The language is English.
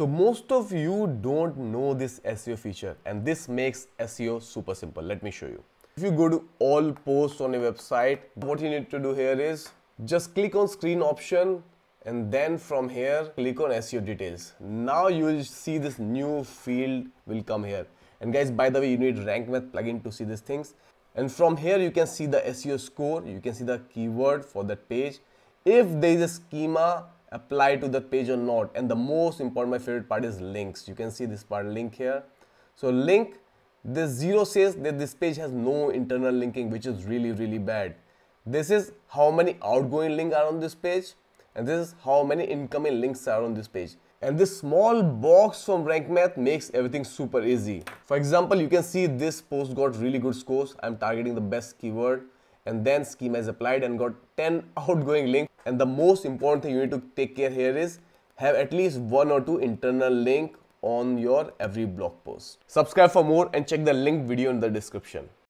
So most of you don't know this SEO feature, and this makes SEO super simple. Let me show you. If you go to all posts on a website, what you need to do here is just click on screen option, and then from here click on SEO details. Now you will see this new field will come here. And guys, by the way, you need RankMath plugin to see these things. And from here you can see the SEO score, you can see the keyword for that page, if there is a schema apply to the page or not. And the most important, my favorite part, is links. You can see this part, link here. So link, this 0 says that this page has no internal linking, which is really bad. This is how many outgoing links are on this page, and this is how many incoming links are on this page. And this small box from RankMath makes everything super easy. For example, you can see this post got really good scores. I'm targeting the best keyword, and then schema is applied and got 10 outgoing links. And the most important thing you need to take care here is have at least 1 or 2 internal link on your every blog post. Subscribe for more and check the link video in the description.